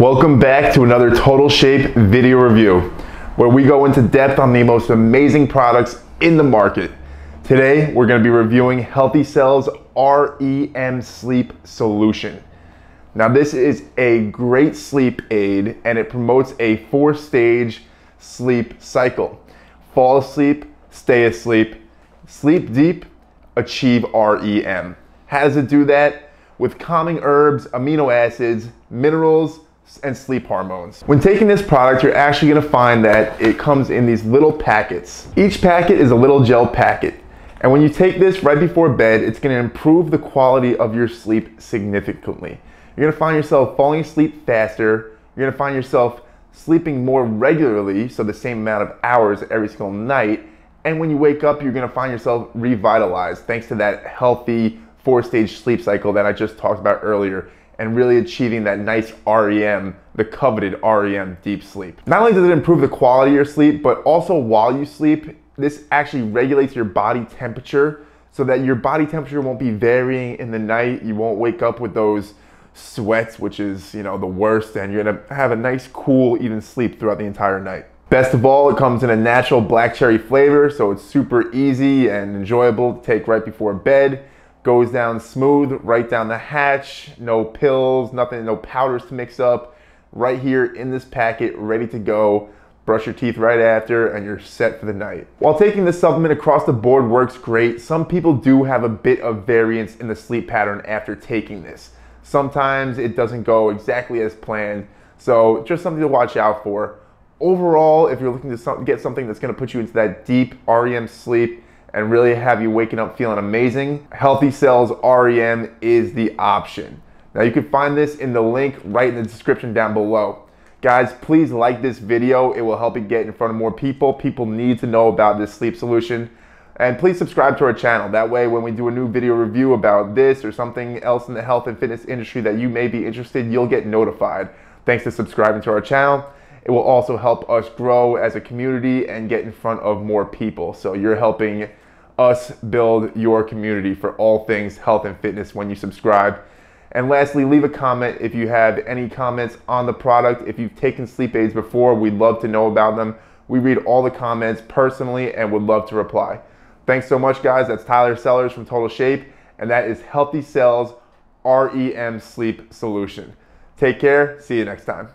Welcome back to another Total Shape video review, where we go into depth on the most amazing products in the market. Today, we're going to be reviewing Healthycell's REM Sleep Solution. Now, this is a great sleep aid, and it promotes a 4-stage sleep cycle. Fall asleep, stay asleep, sleep deep, achieve REM. How does it do that? With calming herbs, amino acids, minerals, and sleep hormones. When taking this product, you're actually going to find that it comes in these little packets. Each packet is a little gel packet, and when you take this right before bed, it's going to improve the quality of your sleep significantly. You're going to find yourself falling asleep faster. You're going to find yourself sleeping more regularly, so the same amount of hours every single night, and when you wake up, you're going to find yourself revitalized thanks to that healthy 4-stage sleep cycle that I just talked about earlier, and really achieving that nice REM, the coveted REM deep sleep. Not only does it improve the quality of your sleep, but also while you sleep, this actually regulates your body temperature so that your body temperature won't be varying in the night. You won't wake up with those sweats, which is, the worst, and you're gonna have a nice, cool, even sleep throughout the entire night. Best of all, it comes in a natural black cherry flavor, so it's super easy and enjoyable to take right before bed. Goes down smooth, right down the hatch, no pills, nothing, no powders to mix up. Right here in this packet, ready to go. Brush your teeth right after and you're set for the night. While taking this supplement across the board works great, some people do have a bit of variance in the sleep pattern after taking this. Sometimes it doesn't go exactly as planned, so just something to watch out for. Overall, if you're looking to get something that's gonna put you into that deep REM sleep, and really have you waking up feeling amazing, Healthycell's REM is the option. Now you can find this in the link right in the description down below. Guys, please like this video. It will help it get in front of more people. People need to know about this sleep solution. And please subscribe to our channel. That way when we do a new video review about this or something else in the health and fitness industry that you may be interested, you'll get notified. Thanks to subscribing to our channel. It will also help us grow as a community and get in front of more people. So you're helping us build your community for all things health and fitness when you subscribe. And lastly, leave a comment if you have any comments on the product. If you've taken sleep aids before, we'd love to know about them. We read all the comments personally and would love to reply. Thanks so much, guys. That's Tyler Sellers from Total Shape, and that is Healthycell's REM Sleep Solution. Take care. See you next time.